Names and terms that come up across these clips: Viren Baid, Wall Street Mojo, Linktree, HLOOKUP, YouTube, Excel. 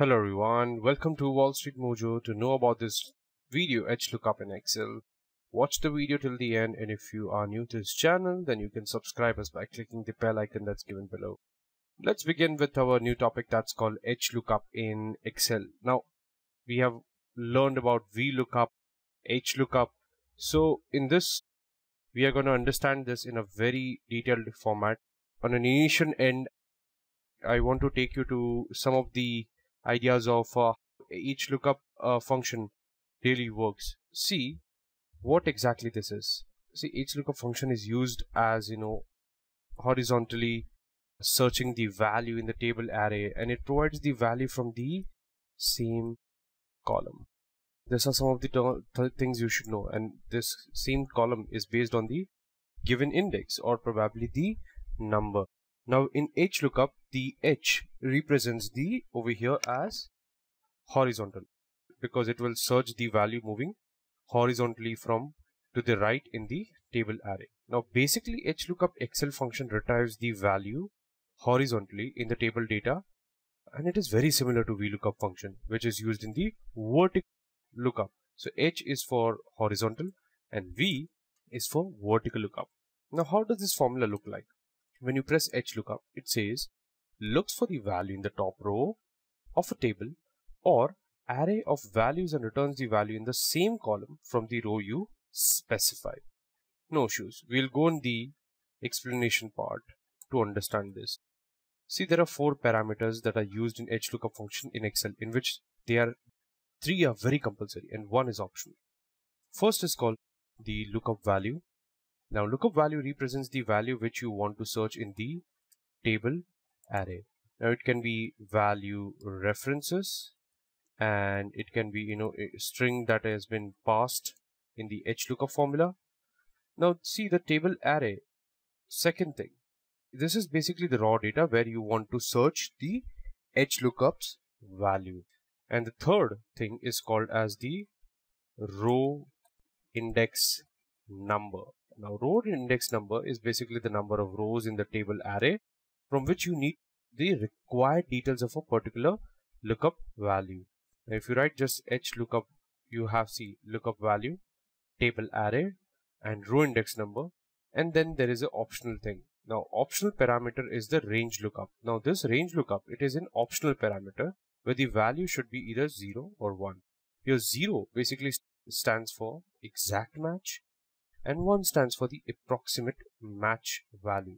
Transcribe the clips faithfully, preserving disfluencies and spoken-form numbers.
Hello everyone, welcome to Wall Street Mojo. To know about this video, H lookup in Excel, watch the video till the end, and if you are new to this channel, then you can subscribe us by clicking the bell icon that's given below. Let's begin with our new topic that's called H lookup in Excel. Now, we have learned about V lookup, H lookup. So in this, we are going to understand this in a very detailed format. On an initial end, I want to take you to some of the ideas of uh, each lookup uh, function really works. See what exactly this is. See, each lookup function is used as, you know, horizontally searching the value in the table array, and it provides the value from the same column. These are some of the th things you should know, and this same column is based on the given index or probably the number. Now in H lookup, the H represents the over here as horizontal, because it will search the value moving horizontally from to the right in the table array. Now basically, H lookup Excel function retrieves the value horizontally in the table data, and it is very similar to V lookup function, which is used in the vertical lookup. So H is for horizontal and V is for vertical lookup. Now how does this formula look like? When you press H lookup, it says looks for the value in the top row of a table or array of values and returns the value in the same column from the row you specify. No issues. We'll go in the explanation part to understand this. See, there are four parameters that are used in H lookup function in Excel, in which they are three are very compulsory and one is optional. First is called the lookup value. Now lookup value represents the value which you want to search in the table array. Now it can be value references, and it can be, you know, a string that has been passed in the H lookup formula. Now see the table array. Second thing, this is basically the raw data where you want to search the H lookup's value. And the third thing is called as the row index number. Now, row index number is basically the number of rows in the table array from which you need the required details of a particular lookup value. Now, if you write just H lookup, you have see lookup value, table array, and row index number. And then there is an optional thing. Now, optional parameter is the range lookup. Now, this range lookup, it is an optional parameter where the value should be either zero or one. Here, zero basically stands for exact match, and one stands for the approximate match value.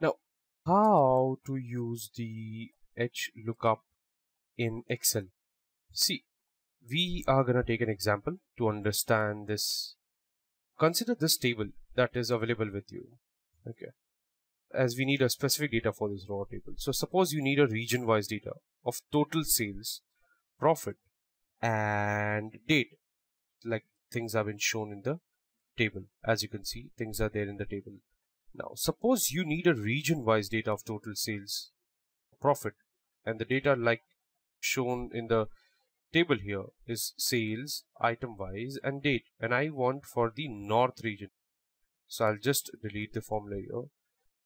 Now, how to use the H lookup in Excel? See, we are going to take an example to understand this. Consider this table that is available with you. Okay. As we need a specific data for this raw table. So suppose you need a region-wise data of total sales, profit, and date. Like things have been shown in the table. As you can see, things are there in the table. Now suppose you need a region wise data of total sales, profit, and the data like shown in the table here is sales, item wise, and date, and I want for the north region. So I'll just delete the formula here.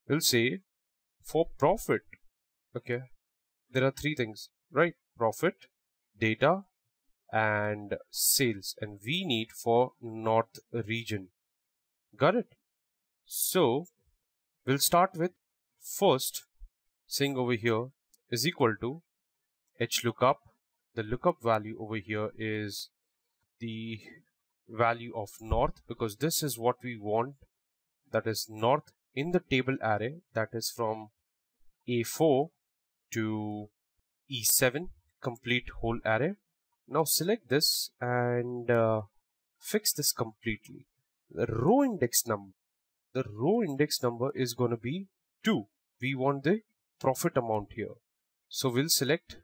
We'll say for profit, okay, there are three things, right? Profit, data, and sales, and we need for north region. Got it? So we'll start with first thing over here is equal to H lookup. The lookup value over here is the value of north, because this is what we want, that is north in the table array, that is from A four to E seven, complete whole array. Now select this and uh, fix this completely. The row index number, the row index number is going to be two. We want the profit amount here. So we'll select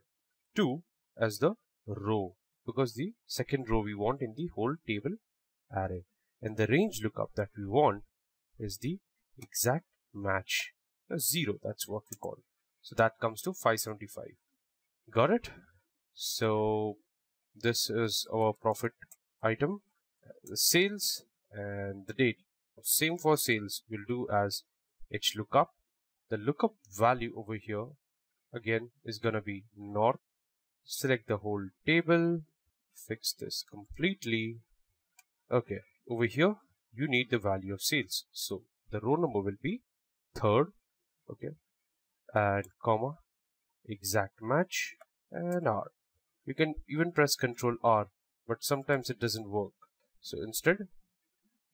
two as the row, because the second row we want in the whole table array. And the range lookup that we want is the exact match, uh, zero, that's what we call. So that comes to five seventy-five. Got it? So this is our profit item, the sales, and the date. Same for sales, we'll do as H lookup. The lookup value over here again is gonna be north. select the whole table, fix this completely. Okay, over here you need the value of sales, so the row number will be third, okay, and comma, exact match, and R. You can even press Control R, but sometimes it doesn't work. So instead,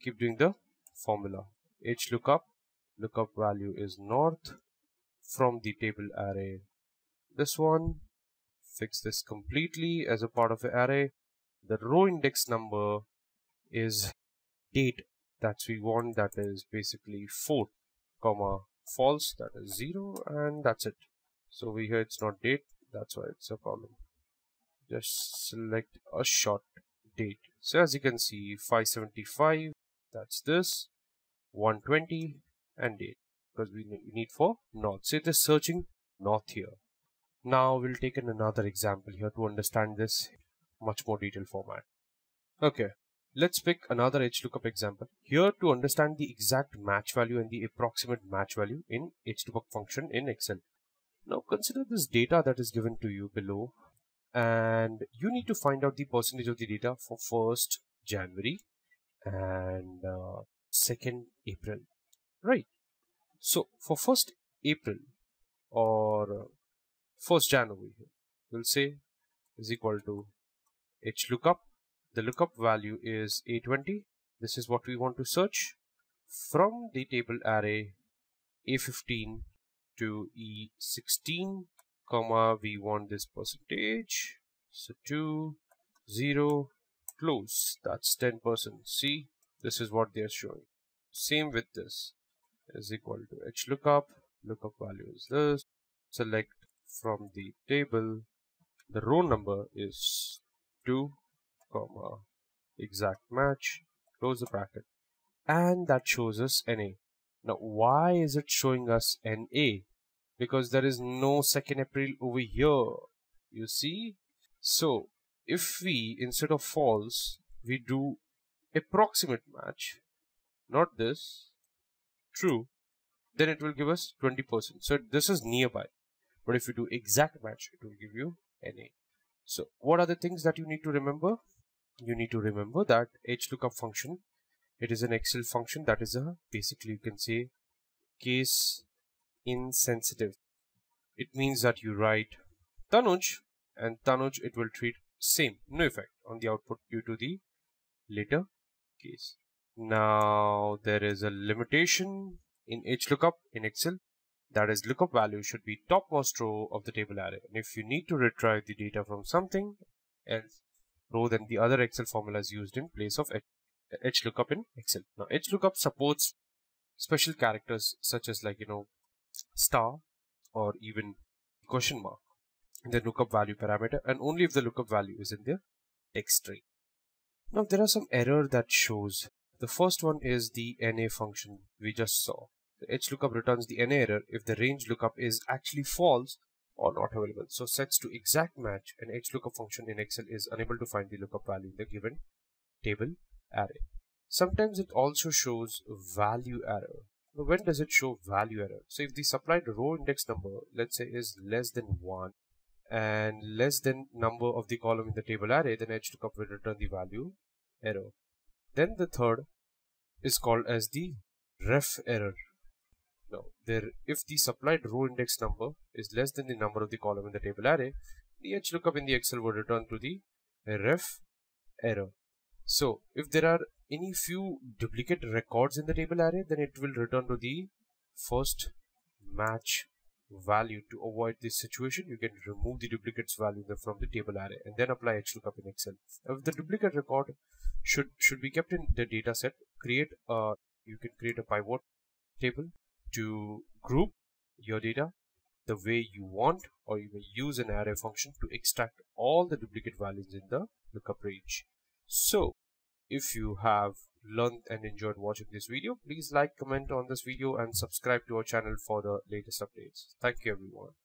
keep doing the formula. HLOOKUP, lookup value is north from the table array. This one, fix this completely as a part of the array. The row index number is date. That's we want, that is basically four, comma, false, that is zero, and that's it. So over here it's not date, that's why it's a problem. Just select a short date. So as you can see, five seventy-five, that's this, one twenty, and date, because we need for north. So it is searching north here. Now we'll take in another example here to understand this much more detailed format. Okay, let's pick another HLOOKUP example. Here to understand the exact match value and the approximate match value in HLOOKUP function in Excel. Now consider this data that is given to you below, and you need to find out the percentage of the data for first January and uh, second April, right? So for first April or first January, we'll say is equal to HLOOKUP. The lookup value is A twenty. This is what we want to search from the table array A fifteen to E sixteen, comma, we want this percentage. So two, zero, close. That's ten percent. See, this is what they're showing. Same with this is equal to HLOOKUP. Lookup value is this. Select from the table. The row number is two, comma, exact match, close the bracket, and that shows us N A. Now why is it showing us N A? Because there is no second April over here, you see. So if we, instead of false, we do approximate match, not this, true, then it will give us twenty percent. So this is nearby, but if you do exact match, it will give you N A. So what are the things that you need to remember? You need to remember that HLOOKUP function, it is an Excel function that is a, basically you can say, case insensitive. It means that you write Tanuj and Tanuj, it will treat same, no effect on the output due to the later case. Now there is a limitation in HLOOKUP in Excel, that is lookup value should be topmost row of the table array. And if you need to retrieve the data from something else row, then the other Excel formula is used in place of HLOOKUP in Excel. Now HLOOKUP supports special characters such as, like, you know, star or even question mark in the lookup value parameter, and only if the lookup value is in the text string. Now there are some errors that shows. The first one is the N A function we just saw. The HLOOKUP returns the N A error if the range lookup is actually false or not available. So sets to exact match, an HLOOKUP function in Excel is unable to find the lookup value in the given table array. Sometimes it also shows value error. Now when does it show value error? So if the supplied row index number, let's say, is less than one and less than number of the column in the table array, then HLOOKUP will return the value error. Then the third is called as the ref error. Now, there, if the supplied row index number is less than the number of the column in the table array, the HLOOKUP in the Excel will return to the ref error. So, if there are any few duplicate records in the table array, then it will return to the first match value. To avoid this situation, you can remove the duplicates value from the table array and then apply HLOOKUP in Excel. If the duplicate record should, should be kept in the data set, create a, you can create a pivot table to group your data the way you want, or you may use an array function to extract all the duplicate values in the lookup range. So if you have learned and enjoyed watching this video, please like, comment on this video, and subscribe to our channel for the latest updates. Thank you everyone.